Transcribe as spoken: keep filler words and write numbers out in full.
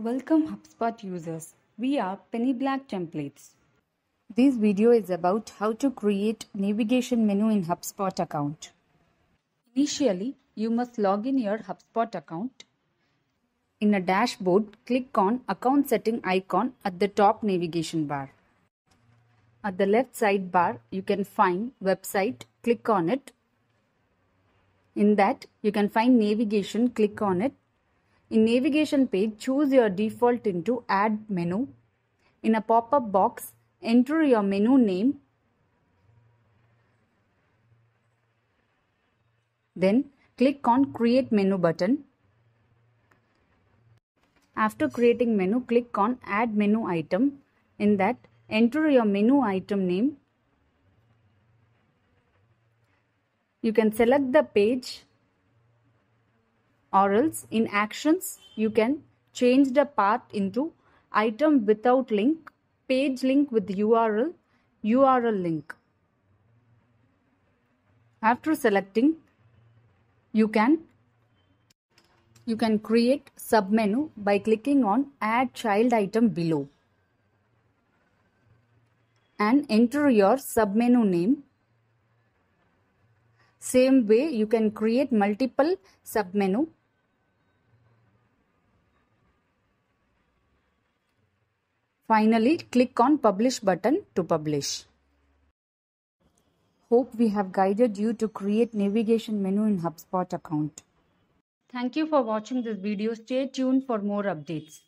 Welcome HubSpot users. We are Penny Black Templates. This video is about how to create navigation menu in HubSpot account. Initially, you must log in your HubSpot account. In a dashboard, click on account setting icon at the top navigation bar. At the left sidebar, you can find website, click on it. In that, you can find navigation, click on it. In navigation page, choose your default into Add Menu. In a pop-up box, enter your menu name. Then, click on Create Menu button. After creating menu, click on Add Menu Item. In that, enter your menu item name. You can select the page. Or else in actions, you can change the path into item without link, page link with U R L, U R L link. After selecting, you can, you can create submenu by clicking on Add Child Item below and enter your submenu name. Same way, you can create multiple submenu. Finally, click on Publish button to publish. Hope we have guided you to create navigation menu in HubSpot account. Thank you for watching this video. Stay tuned for more updates.